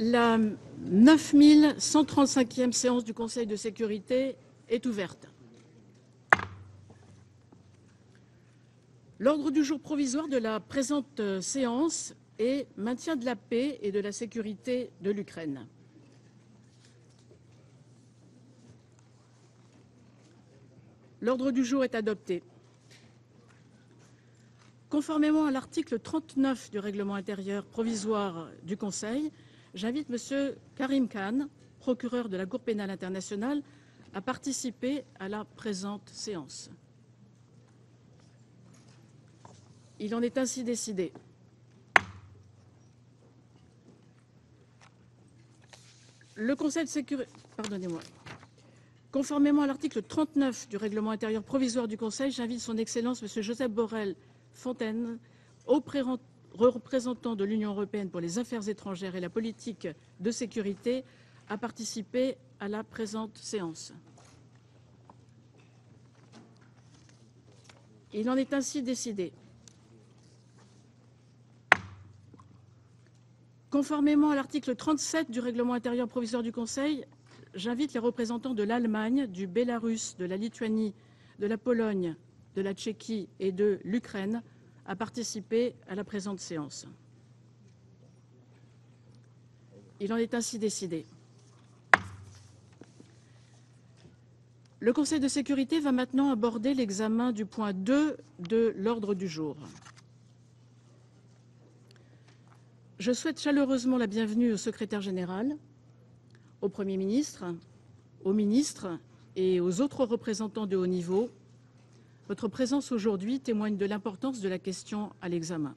La 9135e séance du Conseil de sécurité est ouverte. L'ordre du jour provisoire de la présente séance est maintien de la paix et de la sécurité de l'Ukraine. L'ordre du jour est adopté. Conformément à l'article 39 du règlement intérieur provisoire du Conseil, j'invite M. Karim Khan, procureur de la Cour pénale internationale, à participer à la présente séance. Il en est ainsi décidé. Le Conseil de sécurité... Pardonnez-moi. Conformément à l'article 39 du règlement intérieur provisoire du Conseil, j'invite son Excellence M. Joseph Borrell-Fontaine, au représentant de l'Union européenne pour les affaires étrangères et la politique de sécurité, à participer à la présente séance. Il en est ainsi décidé. Conformément à l'article 37 du règlement intérieur provisoire du Conseil, j'invite les représentants de l'Allemagne, du Bélarus, de la Lituanie, de la Pologne, de la Tchéquie et de l'Ukraine à participer à la présente séance. Il en est ainsi décidé. Le Conseil de sécurité va maintenant aborder l'examen du point 2 de l'ordre du jour. Je souhaite chaleureusement la bienvenue au secrétaire général, au Premier ministre, aux ministres et aux autres représentants de haut niveau. Votre présence aujourd'hui témoigne de l'importance de la question à l'examen.